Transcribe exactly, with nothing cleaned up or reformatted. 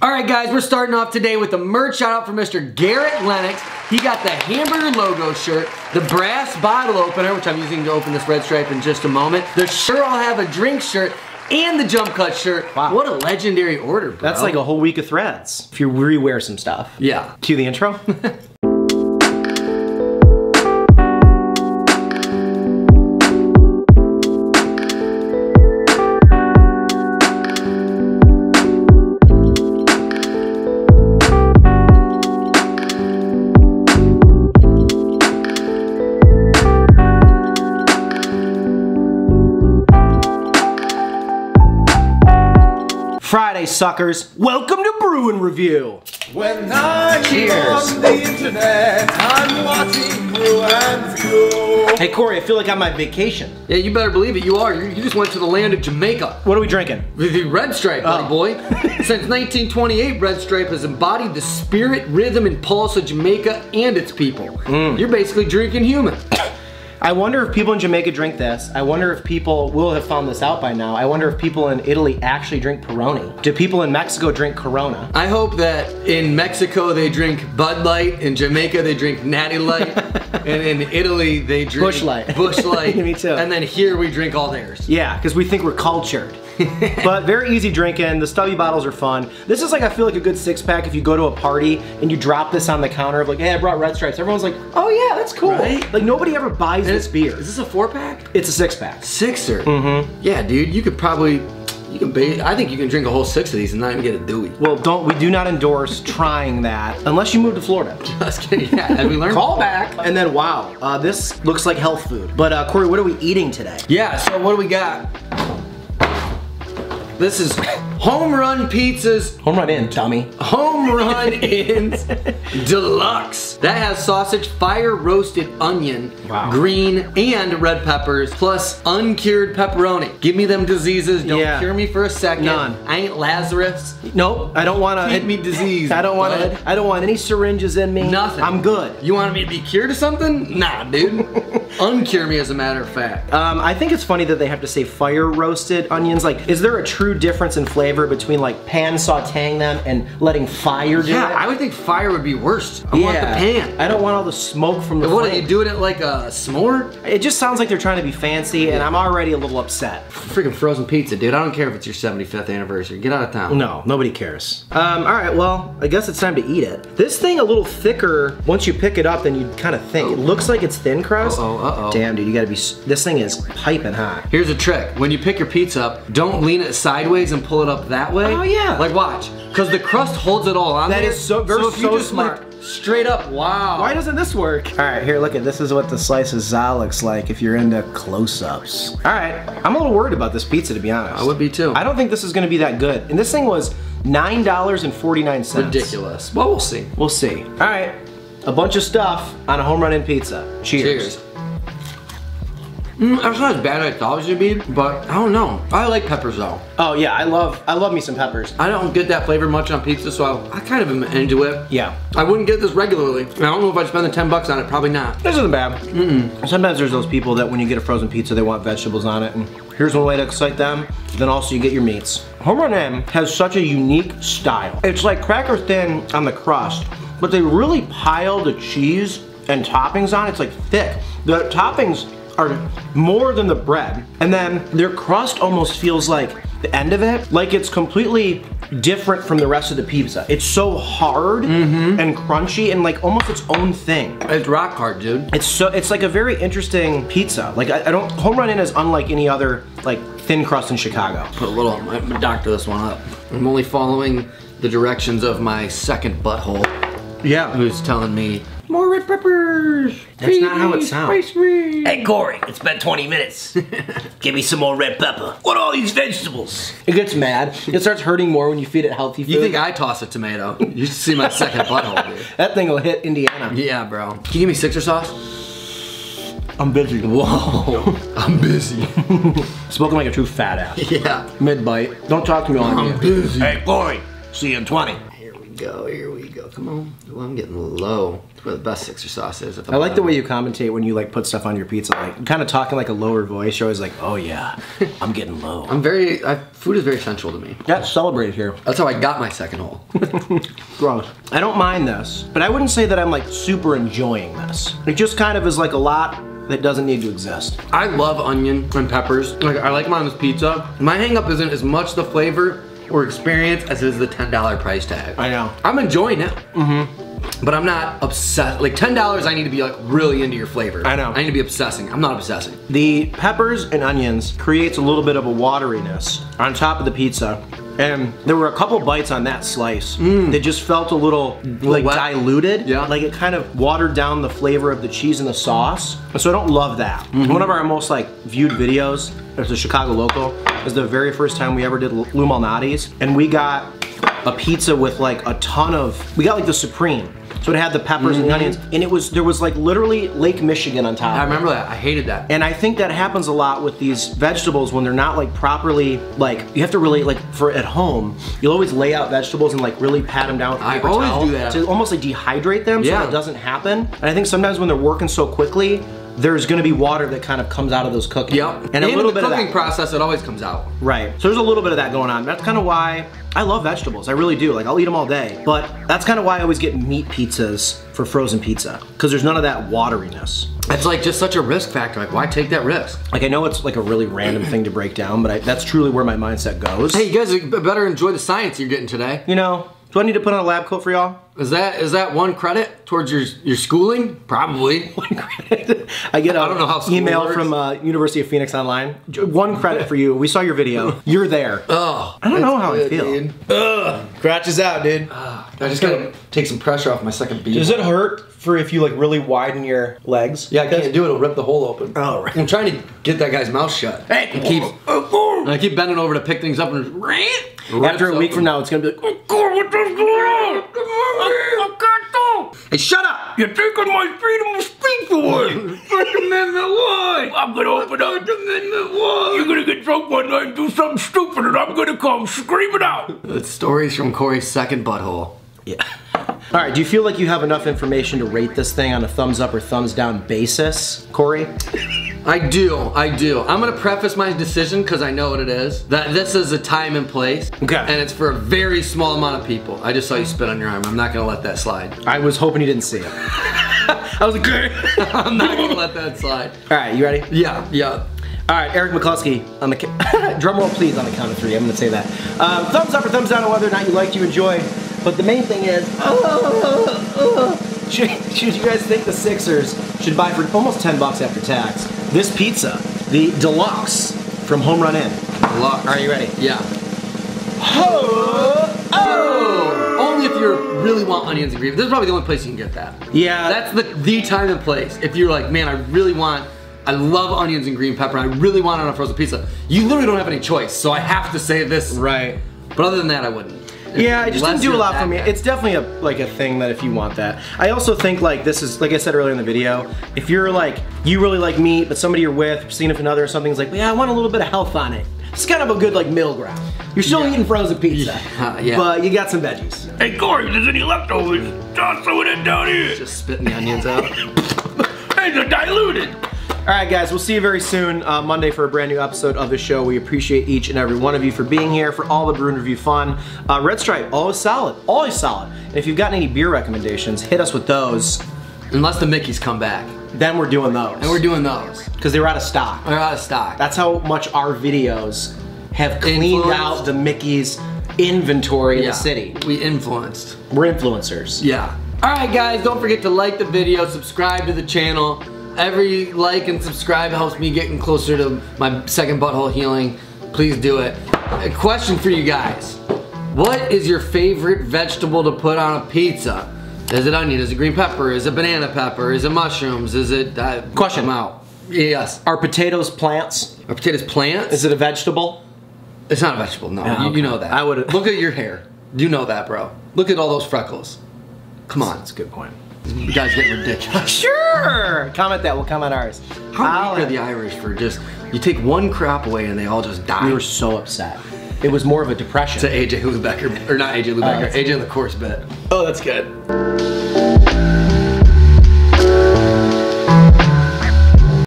All right, guys, we're starting off today with a merch shout out for Mister Garrett Lennox. He got the hamburger logo shirt, the brass bottle opener, which I'm using to open this Red Stripe in just a moment, the sure I'll have a drink shirt, and the jump cut shirt. Wow. What a legendary order, bro. That's like a whole week of threads. If you rewear some stuff. Yeah. Cue the intro. Friday, suckers. Welcome to Brewing Review. When I'm Cheers. On the internet, I'm watching Brew and Review. Hey, Corey, I feel like I'm on vacation. Yeah, you better believe it. You are. You just went to the land of Jamaica. What are we drinking? The Red Stripe, oh. Buddy boy. Since nineteen twenty-eight, Red Stripe has embodied the spirit, rhythm, and pulse of Jamaica and its people. Mm. You're basically drinking human. I wonder if people in Jamaica drink this. I wonder if people will have found this out by now. I wonder if people in Italy actually drink Peroni. Do people in Mexico drink Corona? I hope that in Mexico they drink Bud Light, in Jamaica they drink Natty Light, and in Italy they drink Bush Light. Bush Light. Me too. And then here we drink all theirs. Yeah, because we think we're cultured. But very easy drinking. The stubby bottles are fun. This is like, I feel like a good six pack if you go to a party and you drop this on the counter of like, hey, I brought Red Stripes. Everyone's like, oh yeah, that's cool. Right? Like nobody ever buys and this beer. Is this a four pack? It's a six pack. Sixer? Mm-hmm. Yeah, dude, you could probably, you can ba I think you can drink a whole six of these and not even get a Dewey. Well, don't, we do not endorse trying that unless you move to Florida. Just kidding, yeah, as we learned. Call back. And then wow, uh, this looks like health food. But uh, Corey, what are we eating today? Yeah, so what do we got? This is Home Run Pizzas. Home Run Inn, Tommy. Home Run Inn's Deluxe. That has sausage, fire roasted onion, wow. green, and red peppers, plus uncured pepperoni. Give me them diseases. Don't yeah. cure me for a second. None. I ain't Lazarus. Nope. I don't want to hit me disease. I don't want to. I don't want any syringes in me. Nothing. I'm good. You wanted me to be cured of something? Nah, dude. Uncure me, as a matter of fact. Um, I think it's funny that they have to say fire roasted onions. Like, is there a true difference in flavor between like pan sauteing them and letting fire do yeah, it? Yeah, I would think fire would be worst. I yeah. want the pan. I don't want all the smoke from the what, flame. What, are you doing it like a s'more? It just sounds like they're trying to be fancy yeah. and I'm already a little upset. Freaking frozen pizza, dude. I don't care if it's your seventy-fifth anniversary. Get out of town. No, nobody cares. Um, all right, well, I guess it's time to eat it. This thing a little thicker once you pick it up than you kind of think. Oh. It looks like it's thin crust. Uh-oh, uh-oh. Damn, dude, you gotta be, this thing is piping hot. Here's a trick. When you pick your pizza up, don't lean it sideways and pull it up that way. Oh yeah. Like watch, because the crust holds it all on. That there. Is so very so, so smart. Like, straight up, wow. Why doesn't this work? All right, here, look at this is what the slice of za looks like if you're into close-ups. All right, I'm a little worried about this pizza, to be honest. I would be too. I don't think this is gonna be that good. And this thing was nine dollars and forty-nine cents. Ridiculous. Well, we'll see. We'll see. All right, a bunch of stuff on a Home Run Inn pizza. Cheers. Cheers. Mm, that's not as bad as I thought it should be, but I don't know. I like peppers though. Oh yeah, I love I love me some peppers. I don't get that flavor much on pizza, so I, I kind of am into it. Yeah. I wouldn't get this regularly. I don't know if I'd spend the ten bucks on it, probably not. This isn't bad. Mm-mm. Sometimes there's those people that when you get a frozen pizza, they want vegetables on it, and here's one way to excite them. Then also you get your meats. Home Run Inn has such a unique style. It's like cracker thin on the crust, but they really pile the cheese and toppings on it. It's like thick. The toppings are more than the bread. And then their crust almost feels like the end of it, like it's completely different from the rest of the pizza. It's so hard mm-hmm. and crunchy and like almost its own thing. It's rock hard, dude. It's so, it's like a very interesting pizza. Like I, I don't, Home Run Inn is unlike any other like thin crust in Chicago. Put a little, I'm gonna doctor this one up. I'm only following the directions of my second butthole. Yeah. Who's telling me, more red peppers. That's Please, not how it sounds. Hey Corey, it's been twenty minutes. Give me some more red pepper. What are all these vegetables? It gets mad. It starts hurting more when you feed it healthy food. You think I toss a tomato? You should see my second butthole, dude. That thing will hit Indiana. Yeah, bro. Can you give me sixer sauce? I'm busy. Whoa. I'm busy. Spoken like a true fat ass. Yeah. Mid bite. Don't talk to me like I'm you. Busy. Hey Corey, see you in twenty. go, here we go. Come on. Ooh, I'm getting low. That's where the best Sixer sauce is. I like the way you commentate when you like put stuff on your pizza. Like, kind of talking like a lower voice. You're always like, oh yeah, I'm getting low. I'm very, I, food is very central to me. That's celebrated here. That's how I got my second hole. Gross. I don't mind this, but I wouldn't say that I'm like super enjoying this. It just kind of is like a lot that doesn't need to exist. I love onion and peppers. Like, I like them on this pizza. My hangup isn't as much the flavor or experience as it is the ten dollar price tag. I know. I'm enjoying it. Mm-hmm. But I'm not obsessed. Like ten dollars, I need to be like really into your flavor. I know. I need to be obsessing. I'm not obsessing. The peppers and onions creates a little bit of a wateriness on top of the pizza. And there were a couple bites on that slice mm. that just felt a little like wet. Diluted. Yeah. Like it kind of watered down the flavor of the cheese and the sauce. So I don't love that. Mm-hmm. One of our most like viewed videos as a Chicago local is the very first time we ever did Lou Malnati's. And we got a pizza with like a ton of, we got like the Supreme. So it had the peppers mm-hmm. and the onions, and it was there was like literally Lake Michigan on top. I remember that. I hated that. And I think that happens a lot with these vegetables when they're not like properly like you have to really like for at home you'll always lay out vegetables and like really pat them down with paper I always towel do that to almost like dehydrate them yeah. so that doesn't happen. And I think sometimes when they're working so quickly, there's gonna be water that kind of comes out of those cooking. Yep. And a little bit of that. In the cooking process, it always comes out. Right, so there's a little bit of that going on. That's kind of why I love vegetables, I really do. Like I'll eat them all day, but that's kind of why I always get meat pizzas for frozen pizza, because there's none of that wateriness. It's like just such a risk factor, like why take that risk? Like I know it's like a really random thing to break down, but I, that's truly where my mindset goes. Hey, you guys better enjoy the science you're getting today. You know, do I need to put on a lab coat for y'all? Is that is that one credit towards your your schooling? Probably. One credit. I get an email works. from uh, University of Phoenix Online. One credit for you. We saw your video. You're there. Oh, I don't know how good, I feel. Dude. Ugh. Crotches out, dude. Uh, I just gotta take some pressure off my second beat. Does it hurt for if you like really widen your legs? Yeah, I can't do it. It'll rip the hole open. Oh, right. I'm trying to get that guy's mouth shut. Hey, and keep. And I keep bending over to pick things up and. After a week from now, it's gonna be like, oh God, what the hell's going on? I can't talk. Hey, shut up! You're taking my freedom of speech away. First Amendment, why? I'm gonna open up. First Amendment, why? You're gonna get drunk one night and do something stupid, and I'm gonna come scream it out. It's stories from Corey's second butthole. Yeah. All right, do you feel like you have enough information to rate this thing on a thumbs up or thumbs down basis, Corey? I do, I do. I'm gonna preface my decision, because I know what it is, that this is a time and place, okay. and it's for a very small amount of people. I just saw you spit on your arm. I'm not gonna let that slide. I was hoping you didn't see it. I was like, I'm not gonna let that slide. All right, you ready? Yeah, yeah. All right, Eric McCloskey, on the drum roll please on the count of three, I'm gonna say that. Um, thumbs up or thumbs down on whether or not you liked, you enjoyed, but the main thing is, oh, oh, oh. Should, should you guys think the Sixers should buy for almost ten bucks after tax this pizza, the deluxe from Home Run Inn? Deluxe. Are you ready? Yeah. Oh, oh. Only if you really want onions and gravy. This is probably the only place you can get that. Yeah. That's the the time and place. If you're like, man, I really want. I love onions and green pepper. And I really want it on a frozen pizza. You literally don't have any choice, so I have to say this. Right. But other than that, I wouldn't. Yeah, it just didn't do a lot for me. It's definitely a like a thing that if you want that. I also think like this is, like I said earlier in the video, if you're like, you really like meat, but somebody you're with, significant other or something's like, yeah, I want a little bit of health on it. It's kind of a good like middle ground. You're still yeah. eating frozen pizza, yeah, yeah. but you got some veggies. Hey Corey, if there's any leftovers, toss some of that down here. Just spitting the onions out. Hey, they're diluted. All right, guys, we'll see you very soon, uh, Monday, for a brand new episode of the show. We appreciate each and every one of you for being here, for all the brew and review fun. Uh, Red Stripe, always solid, always solid. And if you've got any beer recommendations, hit us with those. Unless the Mickey's come back. Then we're doing those. And we're doing those. Because they were out of stock. They're out of stock. That's how much our videos have cleaned influenced. out the Mickey's inventory yeah. in the city. We influenced. We're influencers. Yeah. All right, guys, don't forget to like the video, subscribe to the channel. Every like and subscribe helps me getting closer to my second butthole healing. Please do it. A question for you guys. What is your favorite vegetable to put on a pizza? Is it onion? Is it green pepper? Is it banana pepper? Is it mushrooms? Is it... Uh, question. I'm out. Yes. Are potatoes plants? Are potatoes plants? Is it a vegetable? It's not a vegetable, no. Yeah, you, okay. you know that. I would. Look at your hair. You know that, bro. Look at all those freckles. Come on. That's a good point. You guys get ridiculous. Sure! Comment that, we'll comment ours. How weird are the Irish for just, you take one crop away and they all just die. We were so upset. It was more of a depression. To A J Lubecker, or not A J Lubecker, uh, A J LaCourse bit. Oh, that's good.